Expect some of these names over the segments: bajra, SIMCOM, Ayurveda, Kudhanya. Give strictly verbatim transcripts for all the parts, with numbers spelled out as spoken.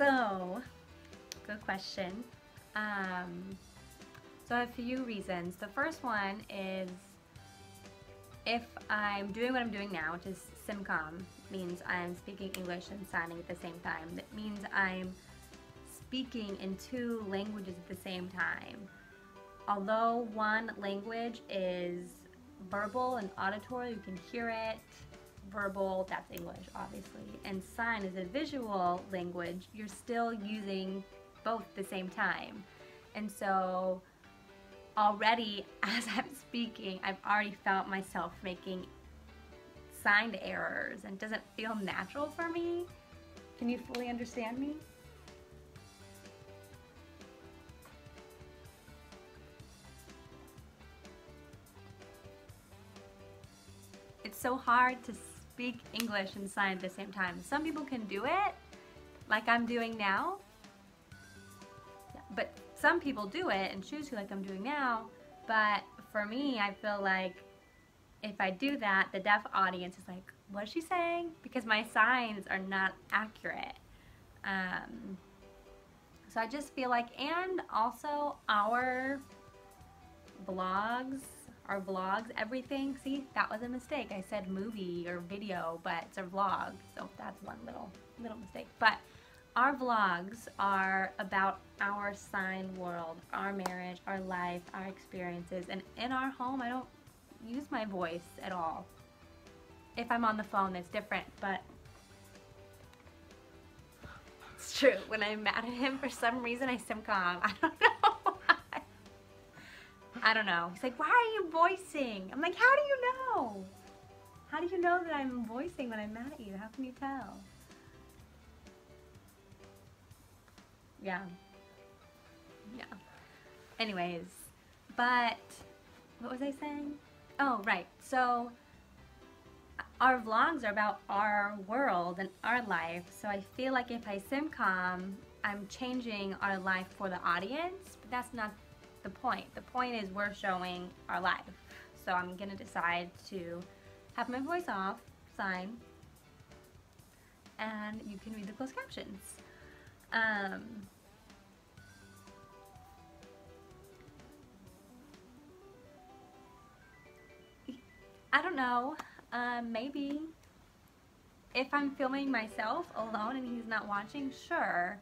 So, good question. Um, so a few reasons. The first one is if I'm doing what I'm doing now, which is SIMCOM, means I'm speaking English and signing at the same time. That means I'm speaking in two languages at the same time. Although one language is verbal and auditory, you can hear it. Verbal, that's English, obviously. And sign is a visual language. You're still using both at the same time. And so already, as I'm speaking, I've already felt myself making signed errors, and it doesn't feel natural for me. Can you fully understand me? It's so hard to speak English and sign at the same time. Some people can do it, like I'm doing now, but some people do it and choose to, like I'm doing now. But for me, I feel like if I do that, the deaf audience is like, what is she saying? Because my signs are not accurate. Um, so I just feel like, and also our blogs, our vlogs, everything. See, that was a mistake. I said movie or video, but it's a vlog. So that's one little, little mistake. But our vlogs are about our sign world, our marriage, our life, our experiences. And in our home, I don't use my voice at all. If I'm on the phone, that's different, but it's true. When I'm mad at him, for some reason, I SIMCOM. I don't know why. I don't know. He's like, why are you voicing? I'm like, how do you know? How do you know that I'm voicing when I'm mad at you? How can you tell? Yeah, yeah. Anyways, but what was I saying? Oh, right. So our vlogs are about our world and our life. So I feel like if I SIMCOM, I'm changing our life for the audience, but that's not the point. The point is we're showing our life. So I'm gonna decide to have my voice off, sign, and you can read the closed captions. Um, I don't know, uh, maybe if I'm filming myself alone and he's not watching, sure,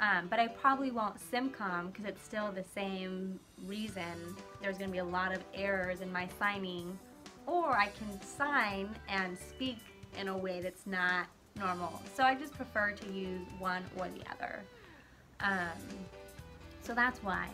um, but I probably won't SIMCOM because it's still the same reason. There's going to be a lot of errors in my signing, or I can sign and speak in a way that's not normal. So I just prefer to use one or the other. Um, so that's why.